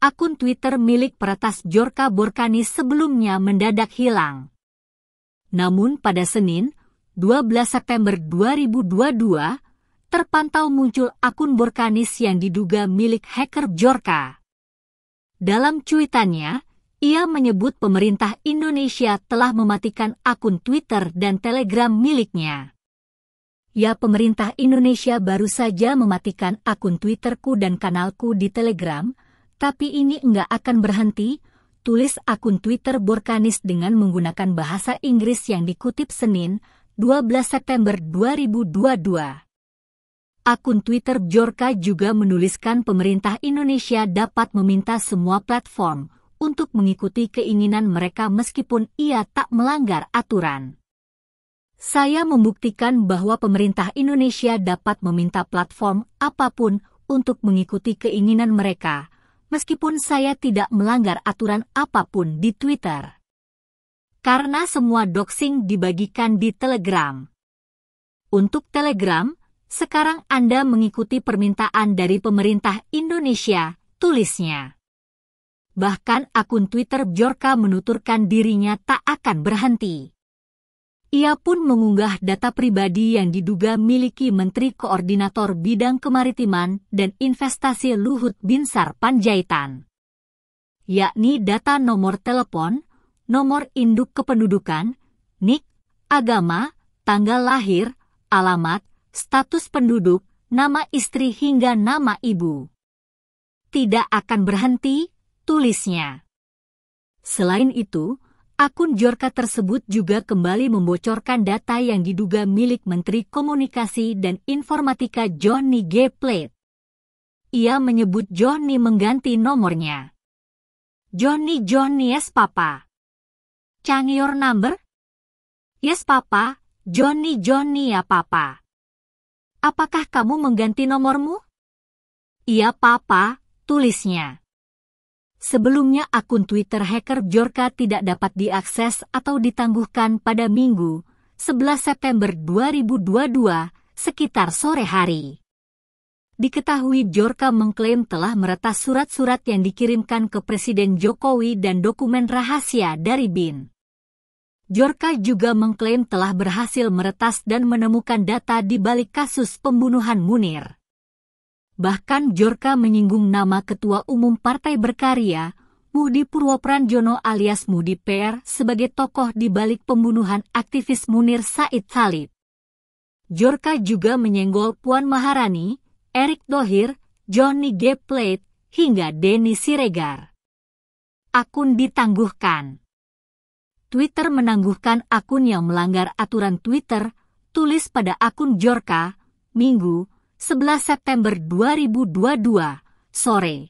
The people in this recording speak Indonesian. akun Twitter milik peretas Jorka Borkanis sebelumnya mendadak hilang. Namun pada Senin, 12 September 2022, terpantau muncul akun Borkanis yang diduga milik hacker Jorka. Dalam cuitannya, ia menyebut pemerintah Indonesia telah mematikan akun Twitter dan Telegram miliknya. Ya, pemerintah Indonesia baru saja mematikan akun Twitterku dan kanalku di Telegram, tapi ini enggak akan berhenti, tulis akun Twitter Borkanis dengan menggunakan bahasa Inggris yang dikutip Senin, 12 September 2022. Akun Twitter Bjorka juga menuliskan pemerintah Indonesia dapat meminta semua platform untuk mengikuti keinginan mereka meskipun ia tak melanggar aturan. Saya membuktikan bahwa pemerintah Indonesia dapat meminta platform apapun untuk mengikuti keinginan mereka, meskipun saya tidak melanggar aturan apapun di Twitter. Karena semua doxing dibagikan di Telegram. Untuk Telegram, sekarang Anda mengikuti permintaan dari pemerintah Indonesia, tulisnya. Bahkan akun Twitter Bjorka menuturkan dirinya tak akan berhenti. Ia pun mengunggah data pribadi yang diduga miliki Menteri Koordinator Bidang Kemaritiman dan Investasi Luhut Binsar Pandjaitan. Yakni data nomor telepon, nomor induk kependudukan, NIK, agama, tanggal lahir, alamat, status penduduk, nama istri hingga nama ibu. Tidak akan berhenti, tulisnya. Selain itu, akun Jorka tersebut juga kembali membocorkan data yang diduga milik Menteri Komunikasi dan Informatika Johnny G. Plate. Ia menyebut Johnny mengganti nomornya. Johnny yes papa. Change your number? Yes papa, Johnny ya papa. Apakah kamu mengganti nomormu? Iya papa, tulisnya. Sebelumnya akun Twitter hacker Bjorka tidak dapat diakses atau ditangguhkan pada Minggu, 11 September 2022, sekitar sore hari. Diketahui Bjorka mengklaim telah meretas surat-surat yang dikirimkan ke Presiden Jokowi dan dokumen rahasia dari BIN. Bjorka juga mengklaim telah berhasil meretas dan menemukan data di balik kasus pembunuhan Munir. Bahkan Bjorka menyinggung nama Ketua Umum Partai Berkarya, Mudi Purwopranjono alias Mudi PR sebagai tokoh di balik pembunuhan aktivis Munir Said Thalib. Bjorka juga menyenggol Puan Maharani, Erick Thohir, Johnny G. Plate, hingga Denis Siregar. Akun ditangguhkan. Twitter menangguhkan akun yang melanggar aturan Twitter, tulis pada akun Bjorka, Minggu, 11 September 2022, sore.